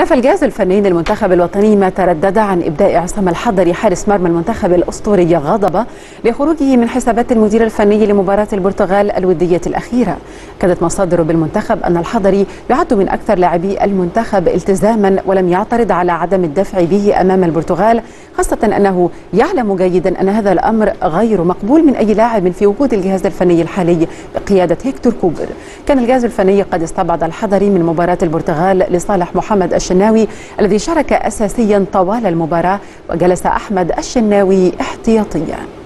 نفى الجهاز الفني للمنتخب الوطني ما تردد عن إبداء عصام الحضري حارس مرمى المنتخب الأسطوري غضبه لخروجه من حسابات المدير الفني لمباراة البرتغال الودية الأخيرة. كادت مصادر بالمنتخب أن الحضري يعد من أكثر لاعبي المنتخب التزاما ولم يعترض على عدم الدفع به أمام البرتغال، خاصة أنه يعلم جيدا أن هذا الأمر غير مقبول من أي لاعب في وجود الجهاز الفني الحالي بقيادة هيكتور كوبر. كان الجهاز الفني قد استبعد الحضري من مباراة البرتغال لصالح محمد الشناوي الذي شارك أساسيا طوال المباراة، وجلس أحمد الشناوي احتياطيا.